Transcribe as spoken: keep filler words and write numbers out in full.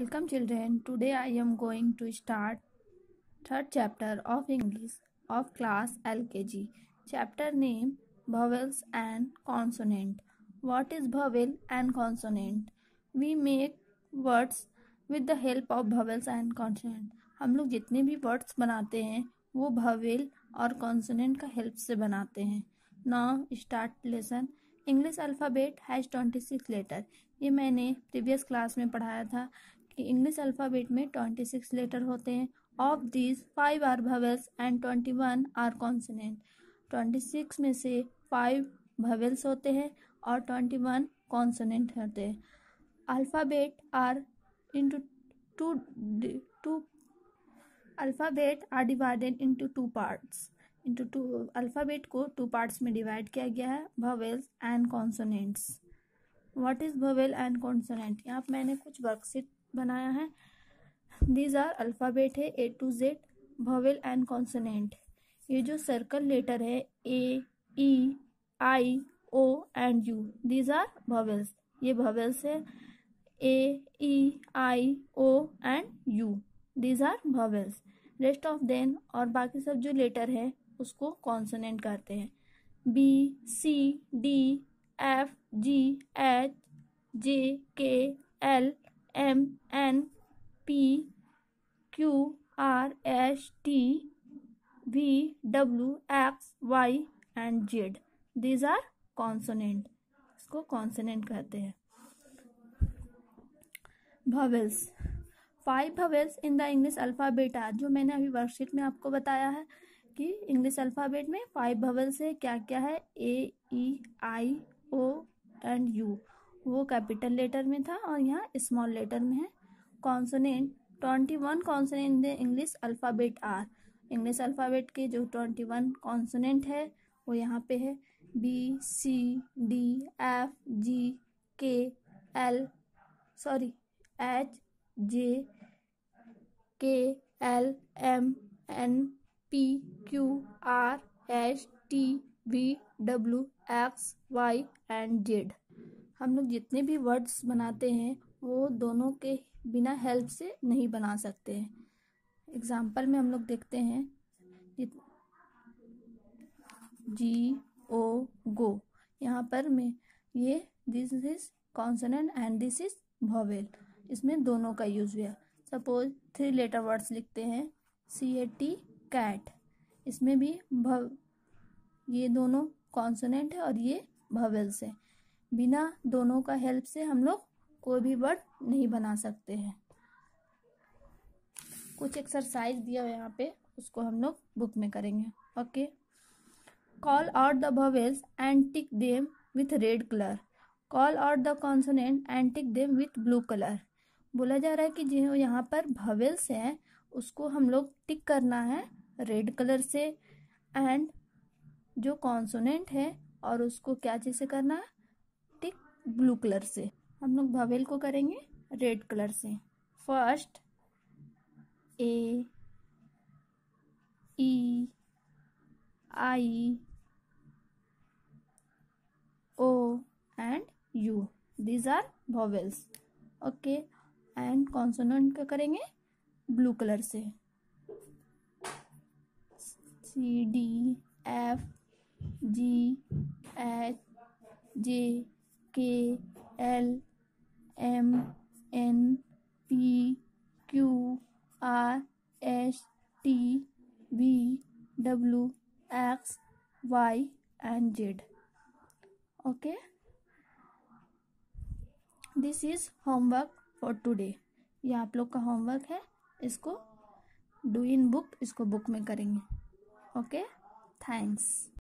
Welcome children, today I am going to start third chapter of English of class L K G. Chapter name Vowels and Consonant. What is vowel and consonant? We make words with the help of vowels and consonant. हम लोग जितने भी words बनाते हैं वो vowel और consonant का help से बनाते हैं. Now start lesson. English alphabet has twenty-six letter. ये मैंने previous class में पढ़ाया था कि English alphabet में twenty-six letter होते हैं. Of these, five are vowels and twenty-one are consonant. twenty-six में से five vowels होते हैं और twenty-one consonant होते हैं. Alphabet are into two two alphabet are divided into two parts. into two alphabet को two parts में divide किया गया है, vowels and consonants. What is vowel and consonant? यहाँ पर मैंने कुछ वर्कशीट बनाया है. These are alphabet है A to Z, vowel and consonant. ये जो circle letter है A, E, I, O and U, these are vowels. ये vowels है A, E, I, O and U, these are vowels. Rest of them और बाकी सब जो letter है उसको consonant कहते हैं. B, C, D, F, G, H, J, K, L, M, N, P, Q, R, S, T, V, W, X, Y and Z. These are consonant. इसको consonant कहते हैं. Vowels. Five vowels in the English alphabet are, जो मैंने अभी worksheet में आपको बताया है कि इंग्लिश अल्फ़ाबेट में फाइव vowels है. क्या क्या है? A, E, I, O and U, वो कैपिटल लेटर में था और यहाँ स्मॉल लेटर में है. Consonant, twenty one consonant in the English alphabet are, English alphabet के जो ट्वेंटी वन कॉन्सोनेंट है वो यहाँ पे है. B, C, D, F, G, K, L sorry H, J, K, L, M, N, P, Q, R, S, T, V, W, X, Y and Z. हम लोग जितने भी वर्ड्स बनाते हैं वो दोनों के बिना हेल्प से नहीं बना सकते हैं. एग्जाम्पल में हम लोग देखते हैं जी, ओ, गो. यहाँ पर मैं ये this is consonant and this is vowel, इसमें दोनों का यूज हुआ. सपोज थ्री लेटर वर्ड्स लिखते हैं. सी, ए, टी, कैट, इसमें भी भव ये दोनों कॉन्सोनेंट है और ये वॉवेल्स है. बिना दोनों का हेल्प से हम लोग कोई भी वर्ड नहीं बना सकते हैं. कुछ एक्सरसाइज दिया है यहाँ पे, उसको हम लोग बुक में करेंगे. Okay, call out the vowels and tick them with red colour. Call out the consonant and tick them with blue colour. बोला जा रहा है कि जो यहाँ पर वॉवेल्स हैं उसको हम लोग टिक करना है रेड कलर से, एंड जो कॉन्सोनेंट है और उसको क्या चीज़ से करना है, टिक ब्लू कलर से. हम लोग वॉवेल को करेंगे रेड कलर से. First A, E, I, O and U, these are vowels. Okay, and consonant का करेंगे ब्लू कलर से. C, D, F, G, H, J, K, L, M, N, P, Q, R, S, T, V, W, X, Y and Z. Okay, this is homework for today. ये आप लोग का homework है, इसको do in book, इसको book में करेंगे. Okay, thanks.